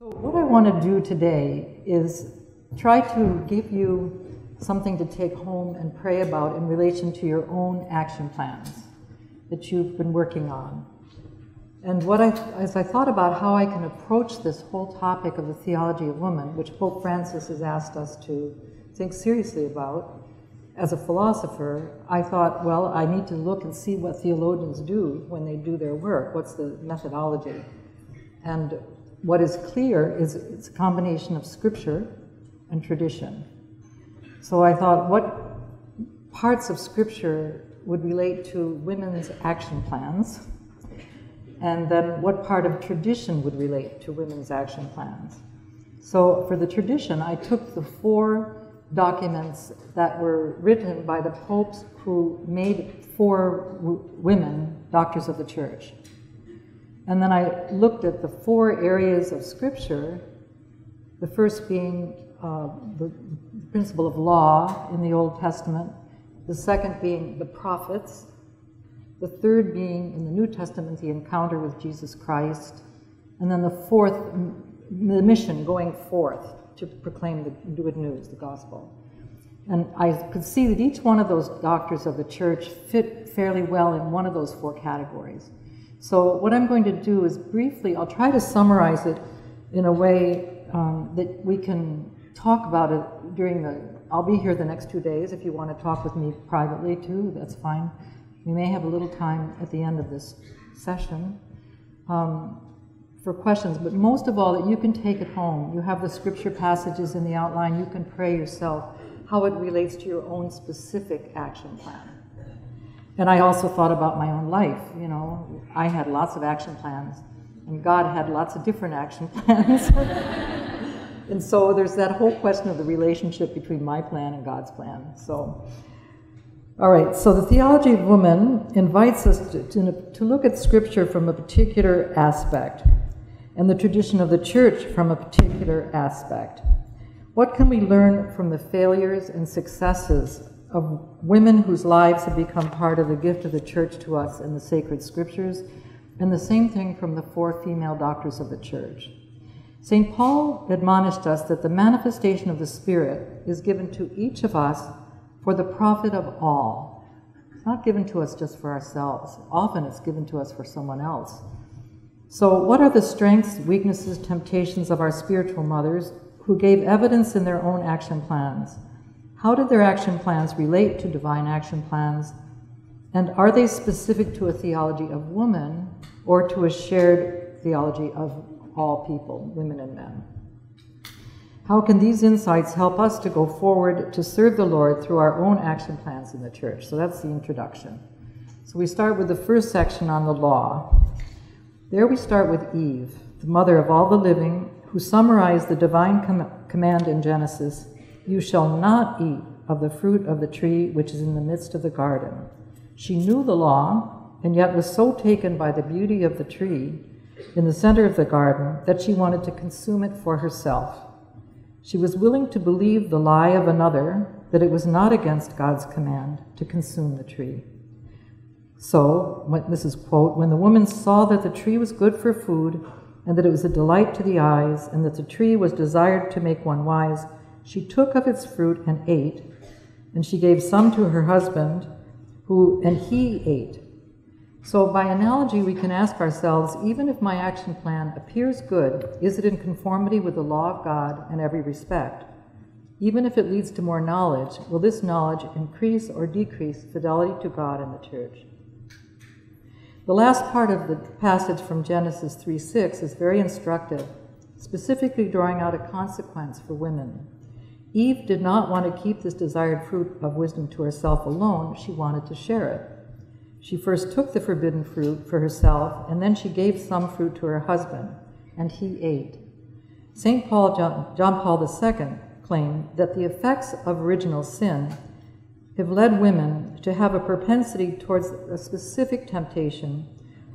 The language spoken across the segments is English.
So what I want to do today is try to give you something to take home and pray about in relation to your own action plans that you've been working on. And what as I thought about how I can approach this whole topic of the theology of woman, which Pope Francis has asked us to think seriously about, as a philosopher, I thought, well, I need to look and see what theologians do when they do their work. What's the methodology? And what is clear is it's a combination of scripture and tradition. So I thought, what parts of scripture would relate to women's action plans? And then what part of tradition would relate to women's action plans? So for the tradition, I took the four documents that were written by the popes who made four women doctors of the church. And then I looked at the four areas of scripture, the first being the principle of law in the Old Testament, the second being the prophets, the third being in the New Testament, the encounter with Jesus Christ, and then the fourth, the mission going forth to proclaim the good news, the gospel. And I could see that each one of those doctors of the church fit fairly well in one of those four categories. So what I'm going to do is briefly, I'll try to summarize it in a way that we can talk about it during the, I'll be here the next 2 days. If you want to talk with me privately too, that's fine. We may have a little time at the end of this session for questions, but most of all that you can take it home. You have the scripture passages in the outline. You can pray yourself how it relates to your own specific action plan. And I also thought about my own life. You know, I had lots of action plans, and God had lots of different action plans. And so there's that whole question of the relationship between my plan and God's plan. So. All right, so the theology of woman invites us to look at scripture from a particular aspect and the tradition of the church from a particular aspect. What can we learn from the failures and successes of women whose lives have become part of the gift of the church to us in the sacred scriptures? And the same thing from the four female doctors of the church. St. Paul admonished us that the manifestation of the Spirit is given to each of us for the profit of all. It's not given to us just for ourselves. Often it's given to us for someone else. So what are the strengths, weaknesses, temptations of our spiritual mothers who gave evidence in their own action plans? How did their action plans relate to divine action plans? And are they specific to a theology of woman or to a shared theology of all people, women and men? How can these insights help us to go forward to serve the Lord through our own action plans in the church? So that's the introduction. So we start with the first section on the law. There we start with Eve, the mother of all the living, who summarized the divine command in Genesis, "You shall not eat of the fruit of the tree which is in the midst of the garden." She knew the law and yet was so taken by the beauty of the tree in the center of the garden that she wanted to consume it for herself. She was willing to believe the lie of another that it was not against God's command to consume the tree. So, this is quote, "When the woman saw that the tree was good for food and that it was a delight to the eyes and that the tree was desired to make one wise, she took of its fruit and ate, and she gave some to her husband, and he ate." So by analogy, we can ask ourselves, even if my action plan appears good, is it in conformity with the law of God in every respect? Even if it leads to more knowledge, will this knowledge increase or decrease fidelity to God and the church? The last part of the passage from Genesis 3:6 is very instructive, specifically drawing out a consequence for women. Eve did not want to keep this desired fruit of wisdom to herself alone. She wanted to share it. She first took the forbidden fruit for herself, and then she gave some fruit to her husband, and he ate. St. Paul, John Paul II, claimed that the effects of original sin have led women to have a propensity towards a specific temptation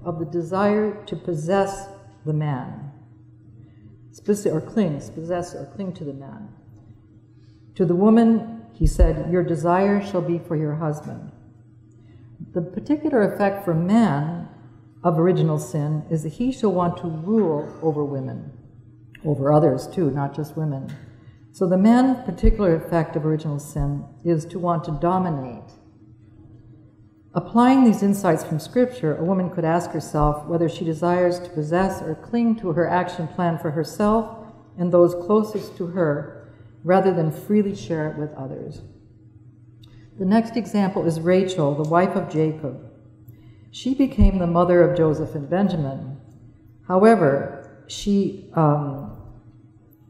of the desire to possess the man, possess or cling to the man. To the woman, he said, "Your desire shall be for your husband." The particular effect for man of original sin is that he shall want to rule over women, over others too, not just women. So the men, particular effect of original sin is to want to dominate. Applying these insights from Scripture, a woman could ask herself whether she desires to possess or cling to her action plan for herself and those closest to her, rather than freely share it with others. The next example is Rachel, the wife of Jacob. She became the mother of Joseph and Benjamin. However, she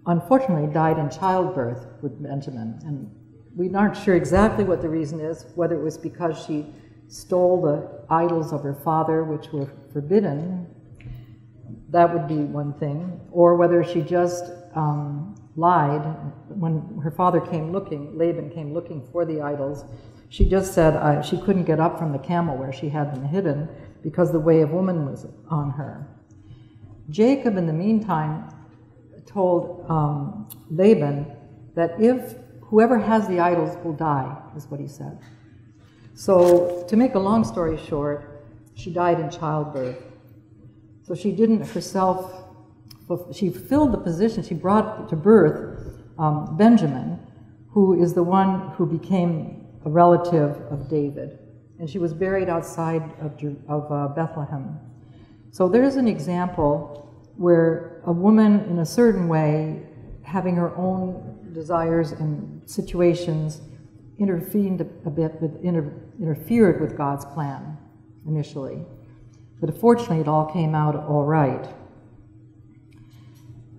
unfortunately died in childbirth with Benjamin, and we aren't sure exactly what the reason is, whether it was because she stole the idols of her father, which were forbidden, that would be one thing, or whether she just lied. When her father came looking, Laban came looking for the idols, she just said she couldn't get up from the camel where she had them hidden because the way of woman was on her. Jacob, in the meantime, told Laban that if whoever has the idols will die, is what he said. So, to make a long story short, she died in childbirth. So she didn't herself, she filled the position, she brought to birth Benjamin, who is the one who became a relative of David. And she was buried outside of Bethlehem. So there's an example where a woman, in a certain way, having her own desires and situations, interfered with God's plan initially. But fortunately, it all came out all right.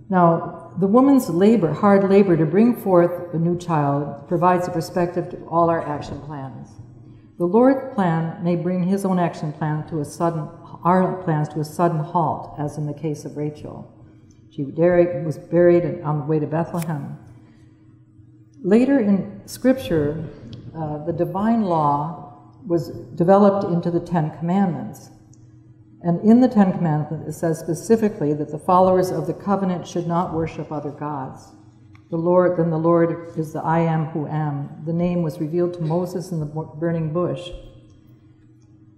Now, the woman's labor, hard labor to bring forth a new child, provides a perspective to all our action plans. The Lord's plan may bring his own action plan to a sudden, our plans to a sudden halt, as in the case of Rachel. She was buried on the way to Bethlehem. Later in Scripture, the divine law was developed into the Ten Commandments. And in the Ten Commandments, it says specifically that the followers of the covenant should not worship other gods. Then the Lord is the I am who am. The name was revealed to Moses in the burning bush.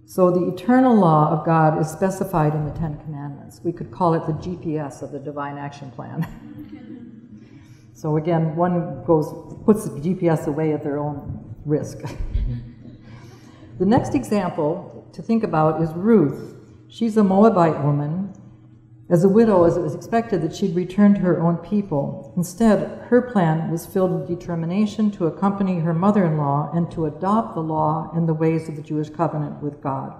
So the eternal law of God is specified in the Ten Commandments. We could call it the GPS of the divine action plan. So again, one puts the GPS away at their own risk. The next example to think about is Ruth. She's a Moabite woman. As a widow, as it was expected that she'd return to her own people. Instead, her plan was filled with determination to accompany her mother-in-law and to adopt the law and the ways of the Jewish covenant with God.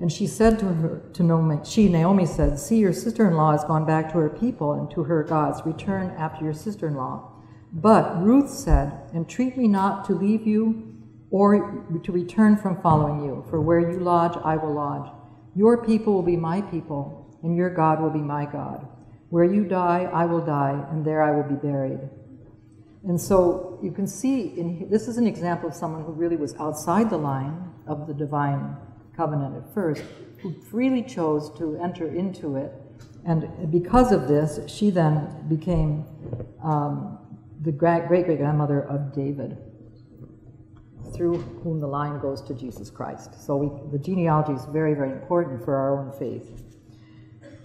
And she said Naomi said, "See, your sister-in-law has gone back to her people and to her gods. Return after your sister-in-law." But Ruth said, "Entreat me not to leave you or to return from following you, for where you lodge, I will lodge. Your people will be my people, and your God will be my God. Where you die, I will die, and there I will be buried." And so you can see, this is an example of someone who really was outside the line of the divine covenant at first, who freely chose to enter into it. And because of this, she then became the great-great-grandmother of David, through whom the line goes to Jesus Christ. So the genealogy is very, very important for our own faith.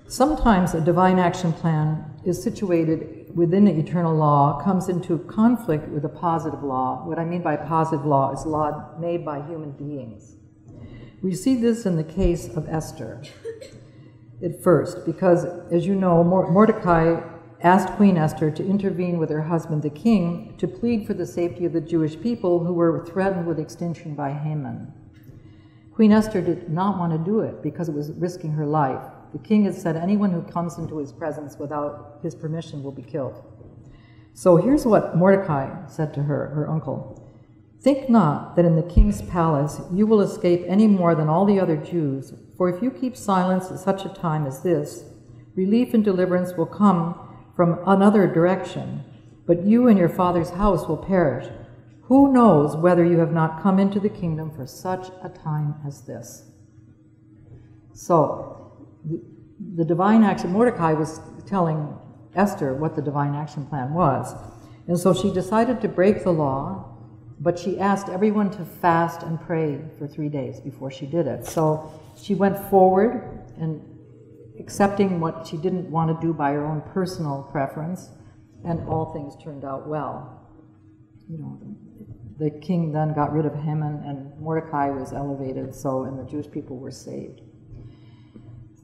Sometimes a divine action plan is situated within the eternal law, comes into conflict with a positive law. What I mean by positive law is law made by human beings. We see this in the case of Esther at first, because, as you know, Mordecai asked Queen Esther to intervene with her husband, the king, to plead for the safety of the Jewish people who were threatened with extinction by Haman. Queen Esther did not want to do it because it was risking her life. The king had said anyone who comes into his presence without his permission will be killed. So here's what Mordecai said to her, her uncle. "Think not that in the king's palace you will escape any more than all the other Jews, for if you keep silence at such a time as this, relief and deliverance will come from another direction, but you and your father's house will perish. Who knows whether you have not come into the kingdom for such a time as this?" So, the divine action, Mordecai was telling Esther what the divine action plan was, and so she decided to break the law. But she asked everyone to fast and pray for 3 days before she did it. So she went forward and accepting what she didn't want to do by her own personal preference, and all things turned out well. You know, the king then got rid of Haman, and Mordecai was elevated, and the Jewish people were saved.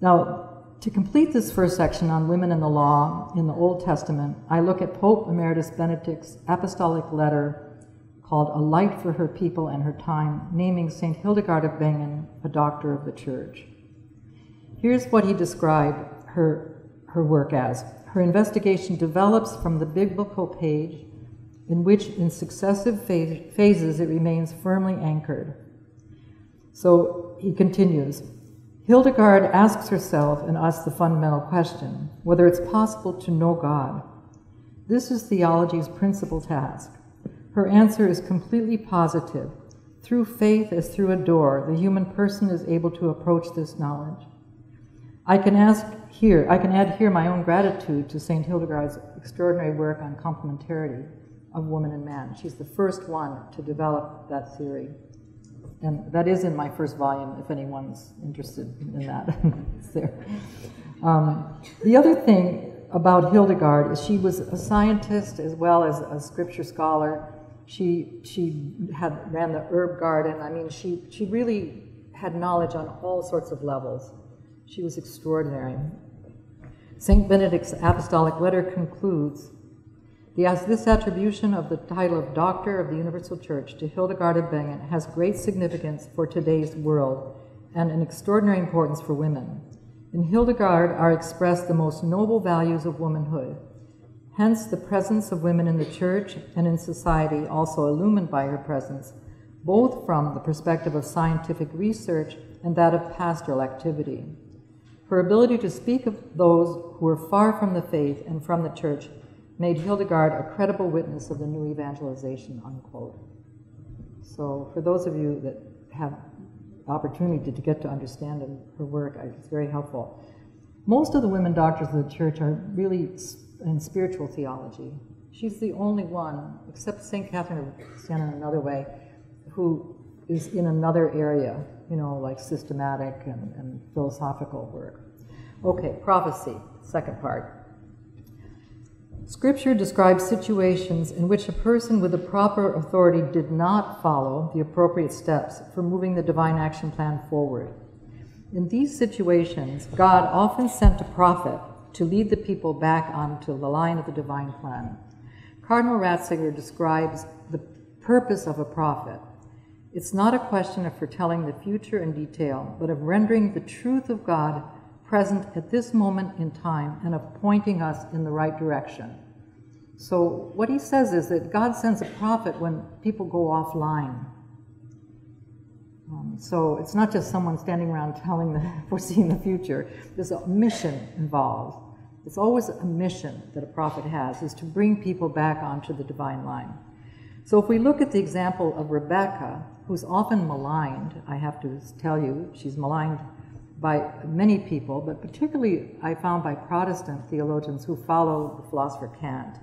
Now, to complete this first section on women in the law in the Old Testament, I look at Pope Emeritus Benedict's apostolic letter called A Light for Her People and Her Time, naming St. Hildegard of Bingen a doctor of the Church. Here's what he described her work as. Her investigation develops from the biblical page in which in successive phases it remains firmly anchored. So he continues, Hildegard asks herself and us the fundamental question, whether it's possible to know God. This is theology's principal task. Her answer is completely positive. Through faith as through a door, the human person is able to approach this knowledge. I can add here my own gratitude to St. Hildegard's extraordinary work on complementarity of woman and man. She's the first one to develop that theory. And that is in my first volume, if anyone's interested in that. It's there. The other thing about Hildegard is she was a scientist as well as a scripture scholar. She ran the herb garden. I mean, she really had knowledge on all sorts of levels. She was extraordinary. St. Benedict's apostolic letter concludes, this attribution of the title of Doctor of the Universal Church to Hildegard of Bingen has great significance for today's world and an extraordinary importance for women. In Hildegard are expressed the most noble values of womanhood. Hence, the presence of women in the Church and in society, also illumined by her presence, both from the perspective of scientific research and that of pastoral activity. Her ability to speak of those who were far from the faith and from the Church made Hildegard a credible witness of the new evangelization, unquote. So for those of you that have the opportunity to get to understand her work, it's very helpful. Most of the women doctors of the Church are really in spiritual theology. She's the only one, except St. Catherine of Siena in another way, who is in another area, you know, like systematic and philosophical work. Okay, prophecy, second part. Scripture describes situations in which a person with the proper authority did not follow the appropriate steps for moving the divine action plan forward. In these situations, God often sent a prophet to lead the people back onto the line of the divine plan. Cardinal Ratzinger describes the purpose of a prophet. It's not a question of foretelling the future in detail, but of rendering the truth of God present at this moment in time and of pointing us in the right direction. So what he says is that God sends a prophet when people go offline. So it's not just someone standing around foreseeing the future. There's a mission involved. It's always a mission that a prophet has, is to bring people back onto the divine line. So if we look at the example of Rebekah, who's often maligned, I have to tell you, she's maligned by many people, but particularly I found by Protestant theologians who follow the philosopher Kant.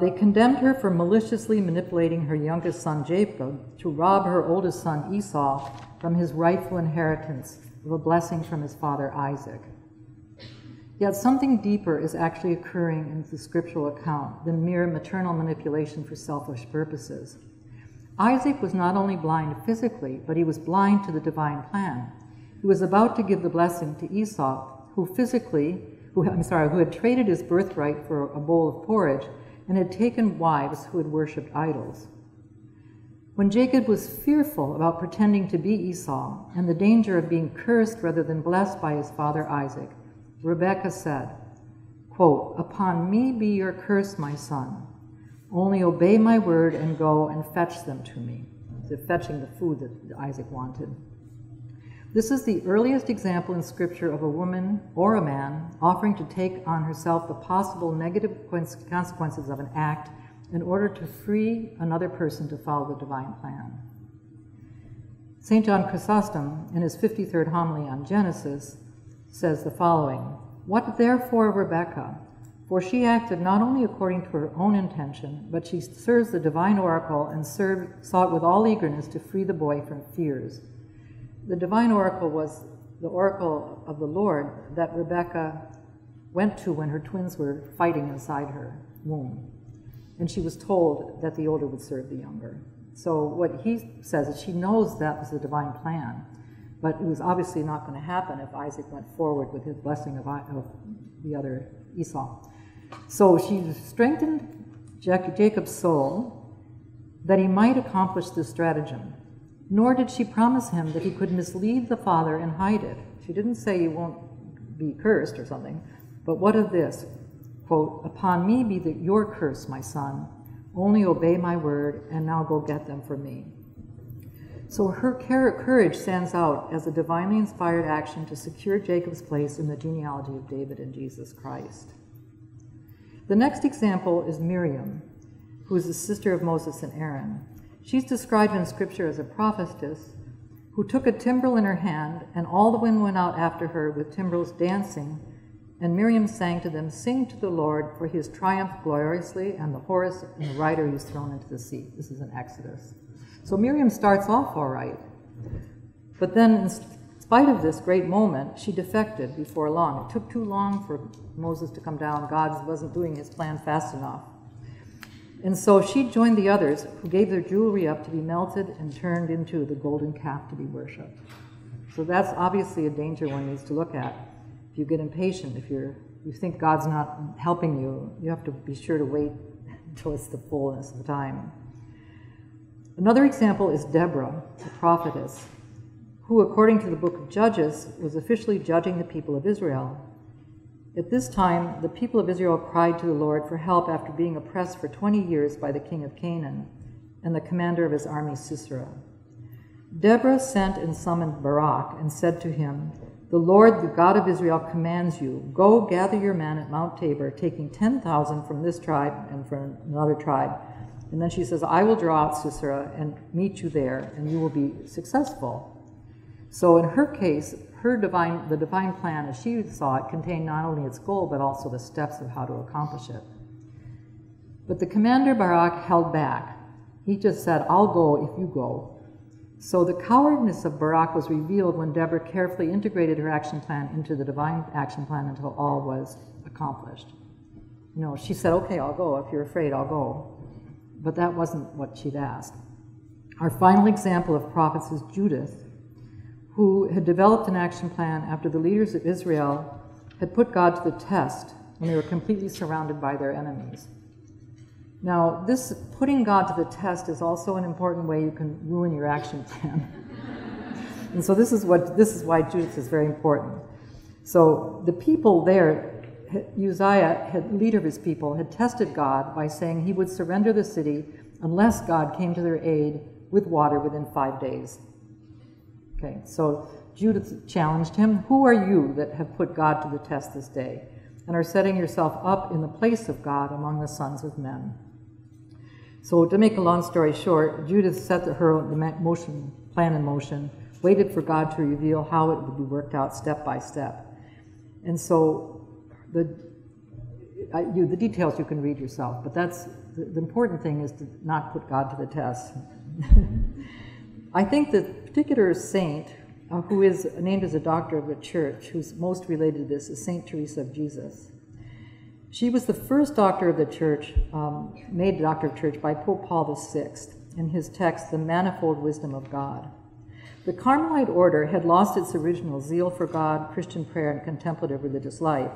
They condemned her for maliciously manipulating her youngest son Jacob to rob her oldest son Esau from his rightful inheritance of a blessing from his father Isaac. Yet something deeper is actually occurring in the scriptural account than mere maternal manipulation for selfish purposes. Isaac was not only blind physically, but he was blind to the divine plan. He was about to give the blessing to Esau, who had traded his birthright for a bowl of porridge and had taken wives who had worshipped idols. When Jacob was fearful about pretending to be Esau and the danger of being cursed rather than blessed by his father Isaac, Rebekah said, quote, "Upon me be your curse, my son. Only obey my word and go and fetch them to me." So fetching the food that Isaac wanted. This is the earliest example in Scripture of a woman or a man offering to take on herself the possible negative consequences of an act in order to free another person to follow the divine plan. St. John Chrysostom, in his 53rd homily on Genesis, says the following, "What therefore of Rebekah? For she acted not only according to her own intention, but she serves the divine oracle and sought with all eagerness to free the boy from fears." The divine oracle was the oracle of the Lord that Rebekah went to when her twins were fighting inside her womb. And she was told that the older would serve the younger. So what he says is she knows that was the divine plan, but it was obviously not going to happen if Isaac went forward with his blessing of the other Esau. So she strengthened Jacob's soul that he might accomplish this stratagem. Nor did she promise him that he could mislead the father and hide it. She didn't say you won't be cursed or something, but what of this? Quote, "Upon me be your curse, my son. Only obey my word, and now go get them for me." So her courage stands out as a divinely inspired action to secure Jacob's place in the genealogy of David and Jesus Christ. The next example is Miriam, who is the sister of Moses and Aaron. She's described in Scripture as a prophetess who took a timbrel in her hand, and all the women went out after her with timbrels dancing, and Miriam sang to them, "Sing to the Lord, for he has triumphed gloriously, and the horse and the rider he has thrown into the sea." This is in Exodus. So Miriam starts off all right, but then in spite of this great moment, she defected before long. It took too long for Moses to come down. God wasn't doing his plan fast enough. And so she joined the others who gave their jewelry up to be melted and turned into the golden calf to be worshipped. So that's obviously a danger one needs to look at. If you get impatient, if you think God's not helping you, you have to be sure to wait until it's the fullness of the time. Another example is Deborah, the prophetess, who, according to the book of Judges, was officially judging the people of Israel. At this time, the people of Israel cried to the Lord for help after being oppressed for 20 years by the king of Canaan and the commander of his army, Sisera. Deborah sent and summoned Barak and said to him, "The Lord, the God of Israel, commands you, go gather your men at Mount Tabor, taking 10,000 from this tribe and from another tribe." And then she says, "I will draw out Sisera and meet you there, and you will be successful." So in her case, the divine plan, as she saw it, contained not only its goal, but also the steps of how to accomplish it. But the commander Barak held back. He just said, "I'll go if you go." So the cowardness of Barak was revealed when Deborah carefully integrated her action plan into the divine action plan until all was accomplished. You know, she said, "Okay, I'll go. If you're afraid, I'll go." But that wasn't what she'd asked. Our final example of prophets is Judith, who had developed an action plan after the leaders of Israel had put God to the test when they were completely surrounded by their enemies. Now, this putting God to the test is also an important way you can ruin your action plan. And so this is why Judith is very important. So the people there, Uzziah, the leader of his people, had tested God by saying he would surrender the city unless God came to their aid with water within 5 days. Okay, so Judith challenged him, "Who are you that have put God to the test this day and are setting yourself up in the place of God among the sons of men?" So to make a long story short, Judith set her plan in motion, waited for God to reveal how it would be worked out step by step. And so the details you can read yourself, but that's the important thing, is to not put God to the test. I think the particular saint who is named as a doctor of the church, who's most related to this, is St. Teresa of Jesus. She was the first doctor of the church, made doctor of church by Pope Paul VI in his text, The Manifold Wisdom of God. The Carmelite order had lost its original zeal for God, Christian prayer, and contemplative religious life.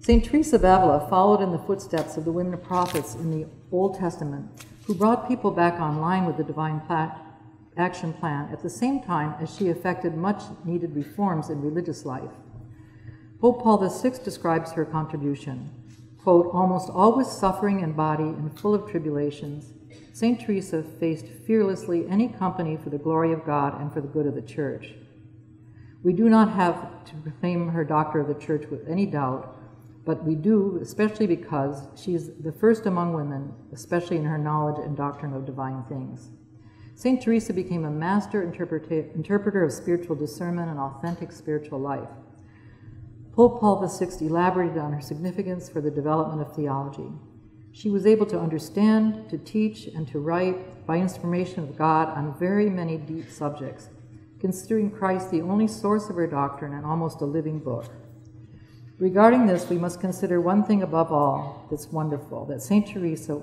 St. Teresa of Avila followed in the footsteps of the women prophets in the Old Testament, who brought people back online with the divine action plan at the same time as she effected much needed reforms in religious life. Pope Paul VI describes her contribution, quote, "Almost always suffering in body and full of tribulations, St. Teresa faced fearlessly any company for the glory of God and for the good of the Church. We do not have to proclaim her Doctor of the Church with any doubt, but we do, especially because she is the first among women, especially in her knowledge and doctrine of divine things. St. Teresa became a master interpreter of spiritual discernment and authentic spiritual life." Pope Paul VI elaborated on her significance for the development of theology. She was able to understand, to teach, and to write by inspiration of God on very many deep subjects, considering Christ the only source of her doctrine and almost a living book. Regarding this, we must consider one thing above all that's wonderful, that St. Teresa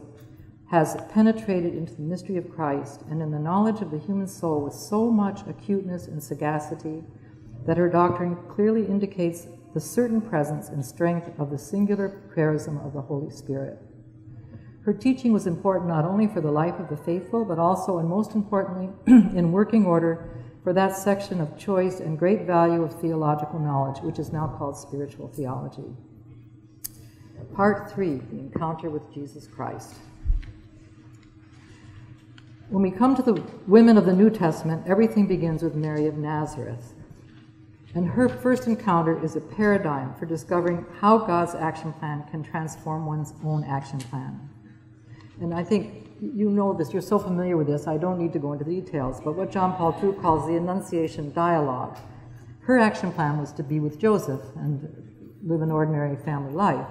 has penetrated into the mystery of Christ and in the knowledge of the human soul with so much acuteness and sagacity that her doctrine clearly indicates the certain presence and strength of the singular charism of the Holy Spirit. Her teaching was important not only for the life of the faithful, but also, and most importantly, in working order for that section of choice and great value of theological knowledge, which is now called spiritual theology. Part 3, the encounter with Jesus Christ. When we come to the women of the New Testament, everything begins with Mary of Nazareth. And her first encounter is a paradigm for discovering how God's action plan can transform one's own action plan. And I think you know this, you're so familiar with this, I don't need to go into the details, but what John Paul II calls the Annunciation Dialogue. Her action plan was to be with Joseph and live an ordinary family life.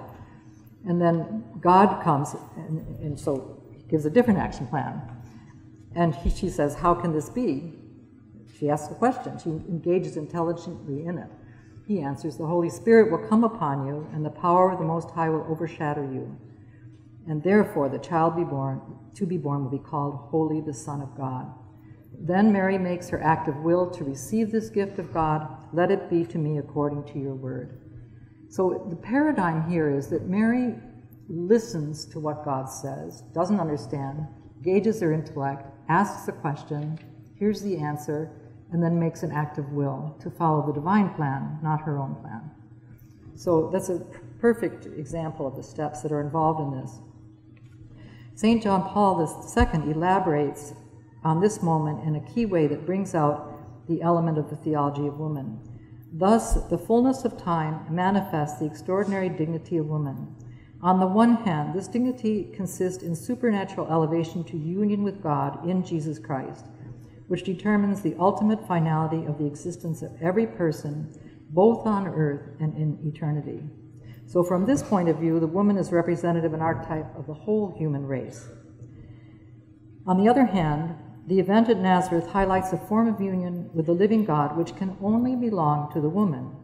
And then God comes, and so he gives a different action plan. And she says, how can this be? She asks a question. She engages intelligently in it. He answers, the Holy Spirit will come upon you, and the power of the Most High will overshadow you. And therefore, the child to be born will be called Holy, the Son of God. Then Mary makes her act of will to receive this gift of God. Let it be to me according to your word. So the paradigm here is that Mary listens to what God says, doesn't understand, engages her intellect, asks a question, hears the answer, and then makes an act of will to follow the divine plan, not her own plan. So that's a perfect example of the steps that are involved in this. St. John Paul II elaborates on this moment in a key way that brings out the element of the theology of woman. Thus, the fullness of time manifests the extraordinary dignity of woman. On the one hand, this dignity consists in supernatural elevation to union with God in Jesus Christ, which determines the ultimate finality of the existence of every person, both on earth and in eternity. So from this point of view, the woman is representative and archetype of the whole human race. On the other hand, the event at Nazareth highlights a form of union with the living God which can only belong to the woman,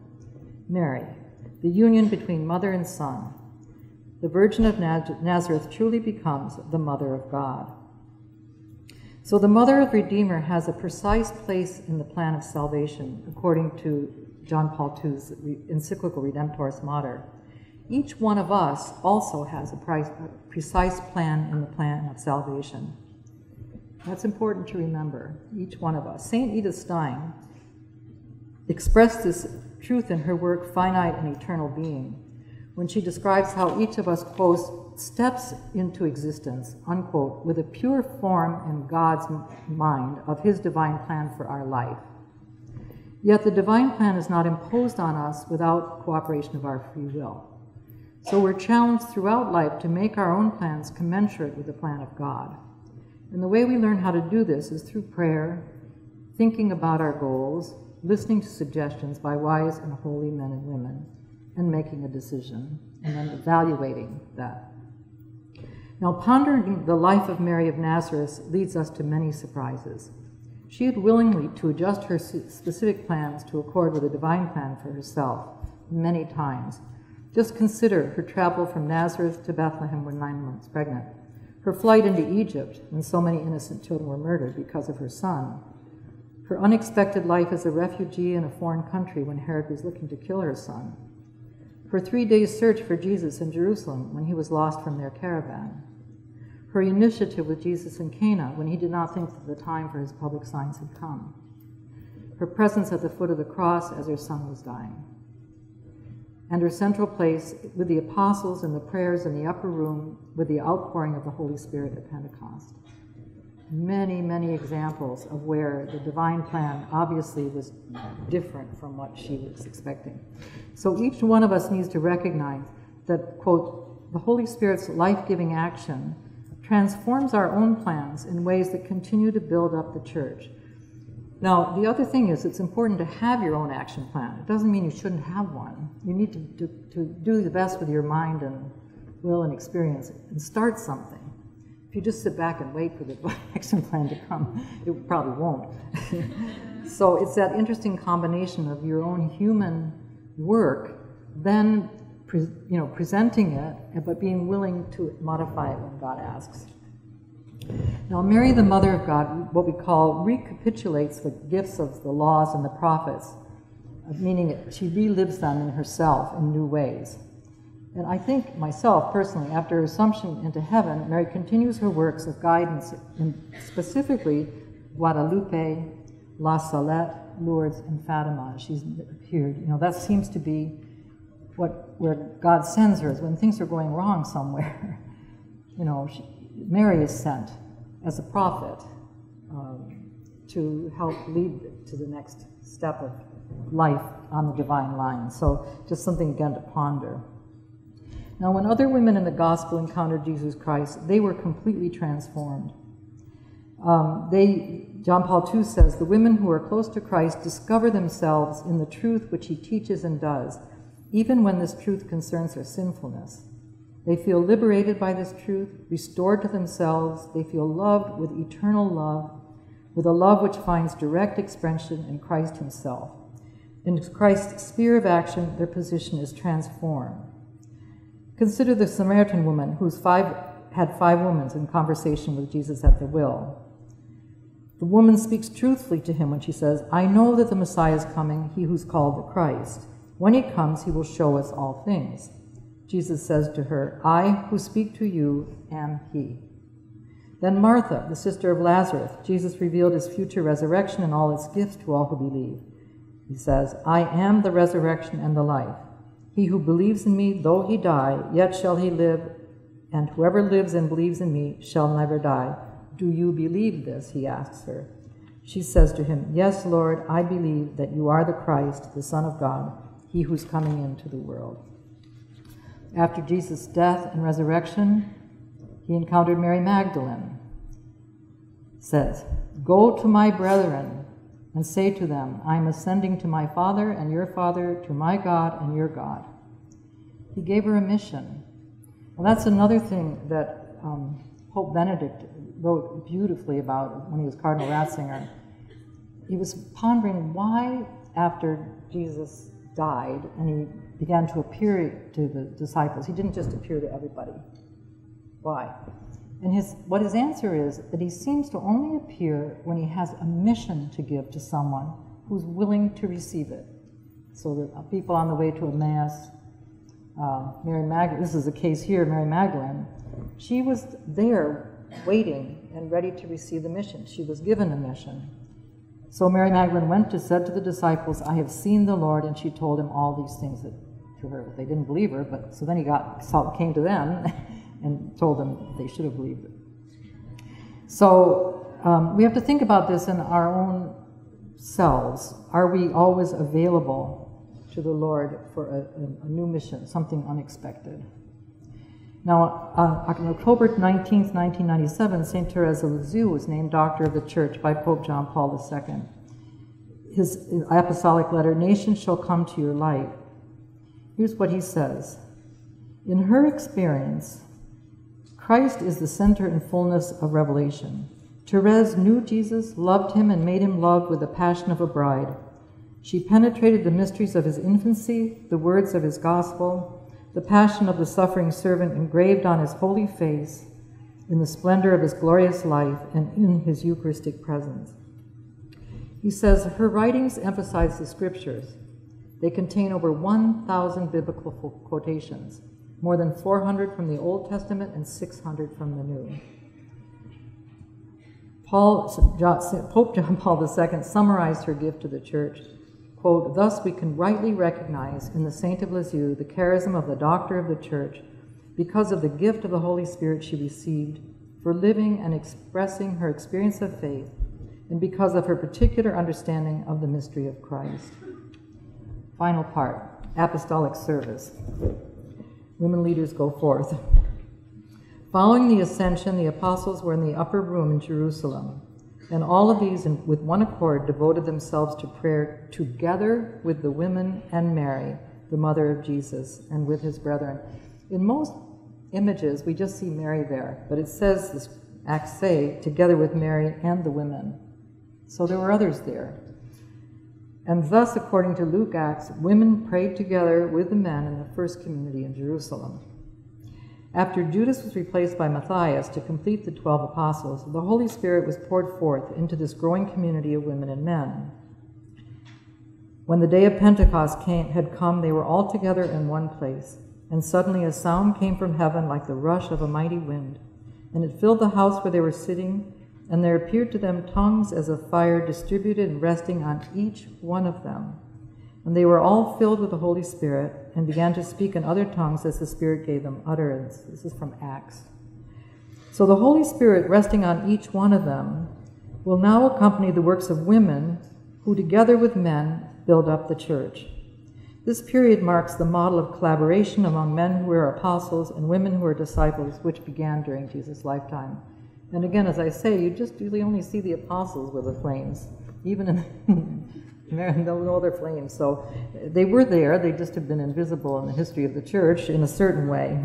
Mary, the union between mother and son. The Virgin of Nazareth truly becomes the mother of God. So the mother of Redeemer has a precise place in the plan of salvation, according to John Paul II's encyclical Redemptoris Mater. Each one of us also has a precise plan in the plan of salvation. That's important to remember, each one of us. St. Edith Stein expressed this truth in her work, Finite and Eternal Being, when she describes how each of us, quote, steps into existence, unquote, with a pure form in God's mind of his divine plan for our life. Yet the divine plan is not imposed on us without cooperation of our free will. So we're challenged throughout life to make our own plans commensurate with the plan of God. And the way we learn how to do this is through prayer, thinking about our goals, listening to suggestions by wise and holy men and women, and making a decision, and then evaluating that. Now, pondering the life of Mary of Nazareth leads us to many surprises. She had willingly to adjust her specific plans to accord with a divine plan for herself many times. Just consider her travel from Nazareth to Bethlehem when 9 months pregnant, her flight into Egypt when so many innocent children were murdered because of her son, her unexpected life as a refugee in a foreign country when Herod was looking to kill her son, her 3 days search for Jesus in Jerusalem when he was lost from their caravan, her initiative with Jesus in Cana when he did not think that the time for his public signs had come, her presence at the foot of the cross as her son was dying, and her central place with the apostles and the prayers in the upper room with the outpouring of the Holy Spirit at Pentecost. Many, many examples of where the divine plan obviously was different from what she was expecting. So each one of us needs to recognize that, quote, the Holy Spirit's life-giving action transforms our own plans in ways that continue to build up the church. Now, the other thing is it's important to have your own action plan. It doesn't mean you shouldn't have one. You need to do the best with your mind and will and experience and start something. If you just sit back and wait for the action plan to come, it probably won't. So it's that interesting combination of your own human work, then presenting it, but being willing to modify it when God asks. Now, Mary, the Mother of God, what we call recapitulates the gifts of the laws and the prophets, meaning she relives them in herself in new ways. And I think myself, personally, after her assumption into heaven, Mary continues her works of guidance in specifically Guadalupe, La Salette, Lourdes, and Fatima. She's appeared. That seems to be where God sends her, is when things are going wrong somewhere. Mary is sent as a prophet to help lead to the next step of life on the divine line. So just something again to ponder. Now, when other women in the gospel encountered Jesus Christ, they were completely transformed. John Paul II says, the women who are close to Christ discover themselves in the truth which he teaches and does, even when this truth concerns their sinfulness. They feel liberated by this truth, restored to themselves. They feel loved with eternal love, with a love which finds direct expression in Christ himself. In Christ's sphere of action, their position is transformed. Consider the Samaritan woman whose had five women in conversation with Jesus at the well. The woman speaks truthfully to him when she says, I know that the Messiah is coming, he who's called the Christ. When he comes, he will show us all things. Jesus says to her, I who speak to you am he. Then Martha, the sister of Lazarus, Jesus revealed his future resurrection and all its gifts to all who believe. He says, I am the resurrection and the life. He who believes in me, though he die, yet shall he live, and whoever lives and believes in me shall never die. Do you believe this? He asks her. She says to him, yes, Lord, I believe that you are the Christ, the Son of God, he who's coming into the world. After Jesus' death and resurrection, he encountered Mary Magdalene. It says, go to my brethren and say to them, I am ascending to my Father and your Father, to my God and your God. He gave her a mission. Well, that's another thing that Pope Benedict wrote beautifully about when he was Cardinal Ratzinger. He was pondering why, after Jesus died and he began to appear to the disciples, he didn't just appear to everybody. Why? And what his answer is that he seems to only appear when he has a mission to give to someone who's willing to receive it. So the people on the way to Emmaus, Mary Magdalene, this is the case here, Mary Magdalene, she was there waiting and ready to receive the mission. She was given a mission. So Mary Magdalene went and said to the disciples, I have seen the Lord, and she told him all these things to her. They didn't believe her, but so then came to them and told them they should have believed it. So we have to think about this in our own selves. Are we always available to the Lord for a new mission, something unexpected? Now, on October 19, 1997, St. Therese of Lisieux was named Doctor of the Church by Pope John Paul II. His apostolic letter, Nations Shall Come to Your Light. Here's what he says. In her experience, Christ is the center and fullness of revelation. Therese knew Jesus, loved him, and made him love with the passion of a bride. She penetrated the mysteries of his infancy, the words of his gospel, the passion of the suffering servant engraved on his holy face, in the splendor of his glorious life, and in his Eucharistic presence. He says, her writings emphasize the scriptures. They contain over 1,000 biblical quotations, more than 400 from the Old Testament and 600 from the New. Pope John Paul II summarized her gift to the church. Quote, thus we can rightly recognize in the Saint of Lisieux the charism of the Doctor of the Church because of the gift of the Holy Spirit she received for living and expressing her experience of faith and because of her particular understanding of the mystery of Christ. Final part, apostolic service. Women leaders go forth. Following the ascension, the apostles were in the upper room in Jerusalem. And all of these, with one accord, devoted themselves to prayer together with the women and Mary, the mother of Jesus, and with his brethren. In most images, we just see Mary there, but it says, this Acts say, together with Mary and the women. So there were others there. And thus, according to Luke Acts, women prayed together with the men in the first community in Jerusalem. After Judas was replaced by Matthias to complete the 12 apostles, the Holy Spirit was poured forth into this growing community of women and men. When the day of Pentecost had come, they were all together in one place. And suddenly a sound came from heaven like the rush of a mighty wind, and it filled the house where they were sitting, and there appeared to them tongues as of fire distributed and resting on each one of them. And they were all filled with the Holy Spirit and began to speak in other tongues as the Spirit gave them utterance. This is from Acts. So the Holy Spirit resting on each one of them will now accompany the works of women who, together with men, build up the church. This period marks the model of collaboration among men who are apostles and women who are disciples, which began during Jesus' lifetime. And again, as I say, you just really only see the apostles with the flames, even in no other flames. So they were there, they just have been invisible in the history of the church in a certain way.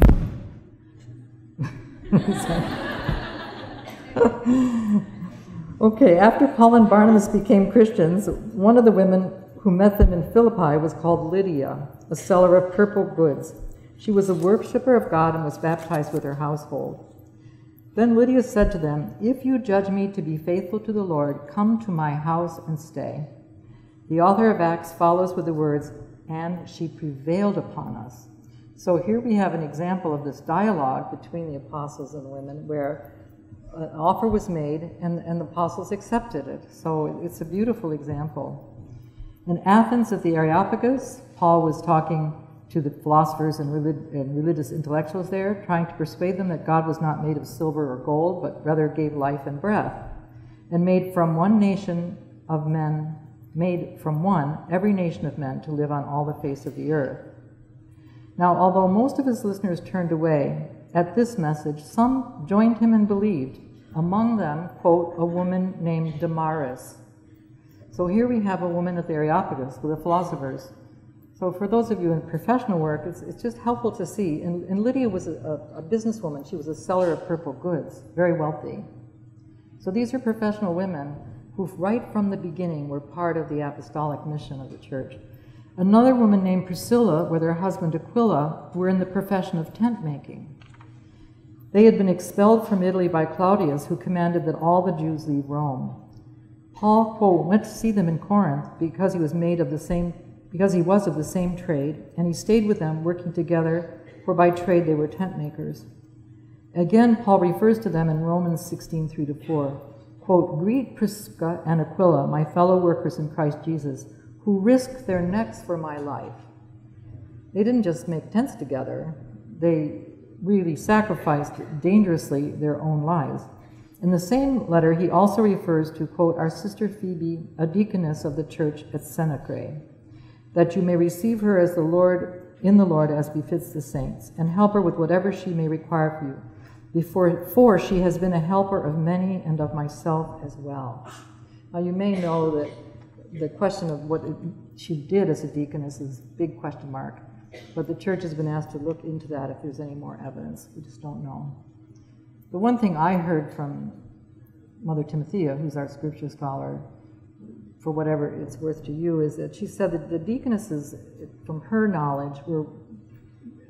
Okay, after Paul and Barnabas became Christians, one of the women who met them in Philippi was called Lydia, a seller of purple goods. She was a worshipper of God and was baptized with her household. Then Lydia said to them, "If you judge me to be faithful to the Lord, come to my house and stay." The author of Acts follows with the words, "And she prevailed upon us." So here we have an example of this dialogue between the apostles and women where an offer was made and the apostles accepted it. So it's a beautiful example. In Athens at the Areopagus, Paul was talking to the philosophers and religious intellectuals there, trying to persuade them that God was not made of silver or gold, but rather gave life and breath, and made from one every nation of men to live on all the face of the earth. Now, although most of his listeners turned away at this message, some joined him and believed, among them, quote, a woman named Damaris. So here we have a woman at the Areopagus with the philosophers. So for those of you in professional work, it's just helpful to see. And Lydia was a businesswoman. She was a seller of purple goods, very wealthy. So these are professional women who right from the beginning were part of the apostolic mission of the church. Another woman named Priscilla with her husband Aquila were in the profession of tent making. They had been expelled from Italy by Claudius, who commanded that all the Jews leave Rome. Paul, quote, went to see them in Corinth because he was of the same trade, and he stayed with them working together, for by trade they were tent makers. Again, Paul refers to them in Romans 16:3-4, quote, "Greet Prisca and Aquila, my fellow workers in Christ Jesus, who risked their necks for my life." They didn't just make tents together, they really sacrificed dangerously their own lives. In the same letter, he also refers to, quote, "our sister Phoebe, a deaconess of the church at Senecre, that you may receive her as in the Lord as befits the saints, and help her with whatever she may require of you, for she has been a helper of many and of myself as well." Now, you may know that the question of what she did as a deaconess is a big question mark, but the church has been asked to look into that if there's any more evidence. We just don't know. The one thing I heard from Mother Timothea, who's our scripture scholar, for whatever it's worth to you, is that she said that the deaconesses, from her knowledge, were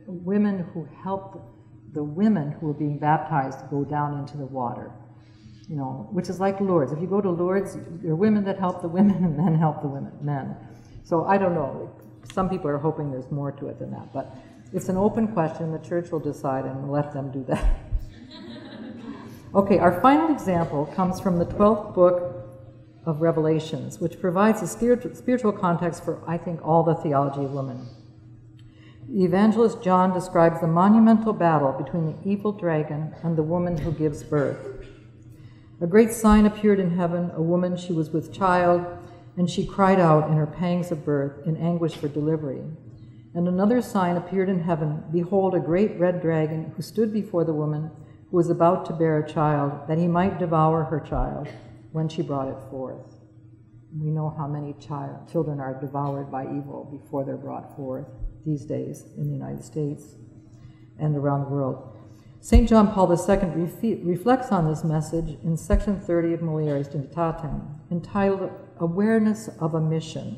women who helped the women who were being baptized go down into the water, you know, which is like Lourdes. If you go to Lourdes, there are women that help the women and men help the men. So I don't know. Some people are hoping there's more to it than that, but it's an open question. The church will decide and we'll let them do that. Okay, our final example comes from the 12th book of Revelations, which provides a spiritual context for, I think, all the theology of women. The evangelist John describes the monumental battle between the evil dragon and the woman who gives birth. A great sign appeared in heaven, a woman, she was with child, and she cried out in her pangs of birth in anguish for delivery. And another sign appeared in heaven, behold, a great red dragon who stood before the woman, was about to bear a child, that he might devour her child when she brought it forth. We know how many children are devoured by evil before they're brought forth these days in the United States and around the world. St. John Paul II reflects on this message in section 30 of Mulieris Dignitatem, entitled Awareness of a Mission,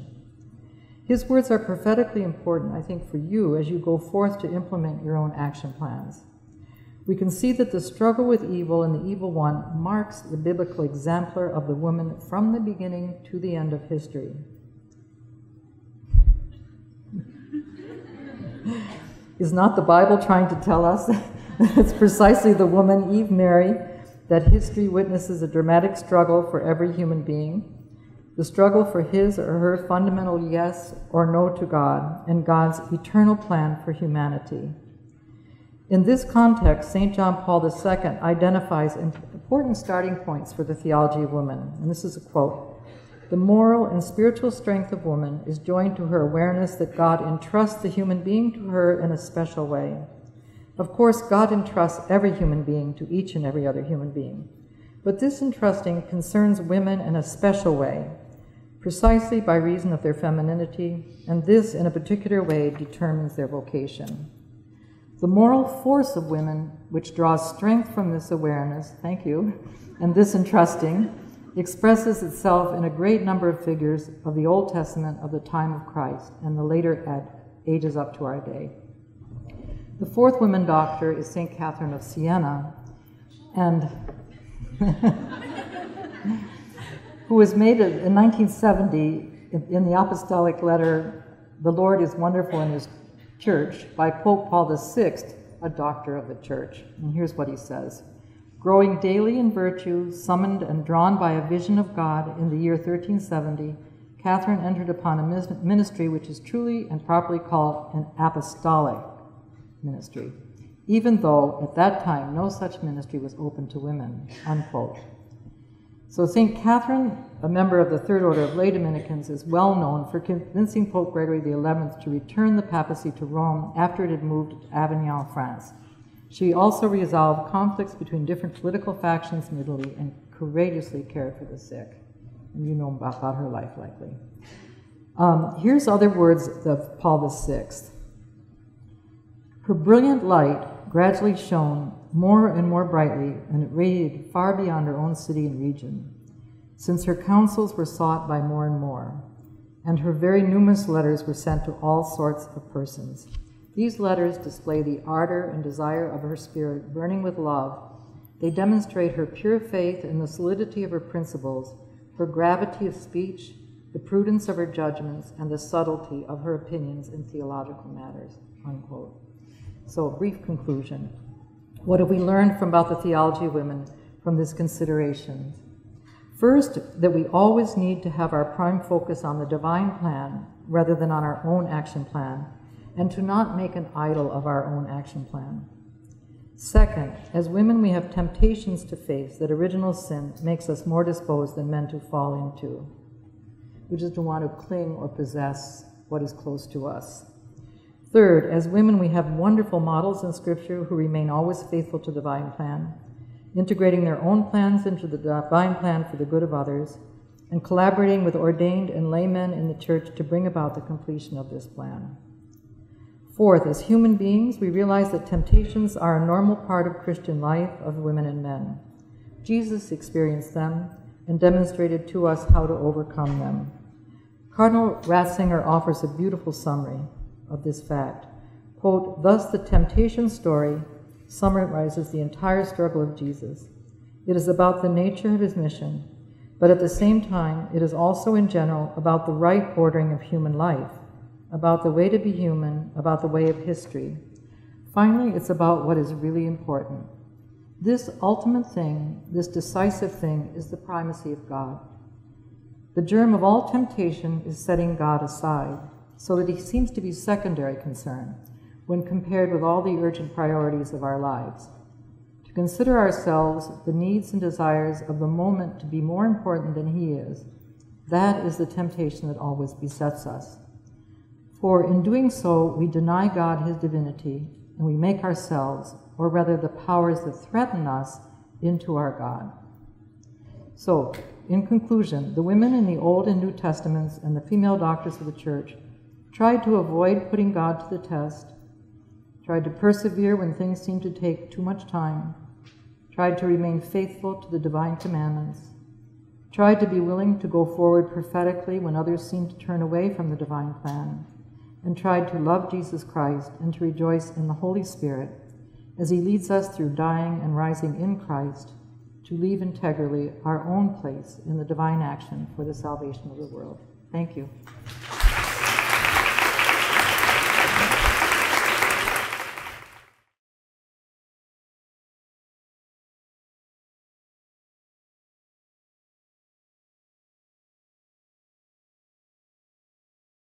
His words are prophetically important, I think, for you as you go forth to implement your own action plans. We can see that the struggle with evil and the evil one marks the biblical exemplar of the woman from the beginning to the end of history. Is not the Bible trying to tell us that it's precisely the woman, Eve, Mary, that history witnesses a dramatic struggle for every human being? The struggle for his or her fundamental yes or no to God and God's eternal plan for humanity. In this context, St. John Paul II identifies important starting points for the theology of women. And this is a quote: "The moral and spiritual strength of woman is joined to her awareness that God entrusts the human being to her in a special way. Of course, God entrusts every human being to each and every other human being. But this entrusting concerns women in a special way, precisely by reason of their femininity, and this in a particular way determines their vocation. The moral force of women, which draws strength from this awareness," thank you, "and this entrusting, expresses itself in a great number of figures of the Old Testament of the time of Christ and the later ages up to our day." The fourth woman doctor is St. Catherine of Siena, and who was made in 1970 in the apostolic letter, "The Lord is Wonderful in His Church," by Pope Paul VI, a doctor of the Church. And here's what he says: "Growing daily in virtue, summoned and drawn by a vision of God in the year 1370, Catherine entered upon a ministry which is truly and properly called an apostolic ministry, even though at that time no such ministry was open to women," unquote. So St. Catherine, a member of the Third Order of Lay Dominicans, is well known for convincing Pope Gregory XI to return the papacy to Rome after it had moved to Avignon, France. She also resolved conflicts between different political factions in Italy and courageously cared for the sick. And you know about her life, likely. Here's other words of Paul VI. "Her brilliant light gradually shone more and more brightly, and it radiated far beyond her own city and region, since her counsels were sought by more and more, and her very numerous letters were sent to all sorts of persons. These letters display the ardor and desire of her spirit, burning with love. They demonstrate her pure faith in the solidity of her principles, her gravity of speech, the prudence of her judgments, and the subtlety of her opinions in theological matters," unquote. So, a brief conclusion. What have we learned about the theology of women from this consideration? First, that we always need to have our prime focus on the divine plan rather than on our own action plan, and to not make an idol of our own action plan. Second, as women, we have temptations to face that original sin makes us more disposed than men to fall into. We just don't want to cling or possess what is close to us. Third, as women, we have wonderful models in Scripture who remain always faithful to the divine plan, integrating their own plans into the divine plan for the good of others, and collaborating with ordained and laymen in the Church to bring about the completion of this plan. Fourth, as human beings, we realize that temptations are a normal part of Christian life of women and men. Jesus experienced them and demonstrated to us how to overcome them. Cardinal Ratzinger offers a beautiful summary of this fact. Quote, "Thus the temptation story summarizes the entire struggle of Jesus. It is about the nature of his mission, but at the same time, it is also in general about the right ordering of human life, about the way to be human, about the way of history. Finally, it's about what is really important. This ultimate thing, this decisive thing, is the primacy of God. The germ of all temptation is setting God aside, so that he seems to be secondary concern when compared with all the urgent priorities of our lives. To consider ourselves, the needs and desires of the moment, to be more important than he is, that is the temptation that always besets us. For in doing so, we deny God his divinity, and we make ourselves, or rather the powers that threaten us, into our God." So, in conclusion, the women in the Old and New Testaments and the female doctors of the Church tried to avoid putting God to the test, tried to persevere when things seemed to take too much time, tried to remain faithful to the divine commandments, tried to be willing to go forward prophetically when others seemed to turn away from the divine plan, and tried to love Jesus Christ and to rejoice in the Holy Spirit as he leads us through dying and rising in Christ to leave integrally our own place in the divine action for the salvation of the world. Thank you.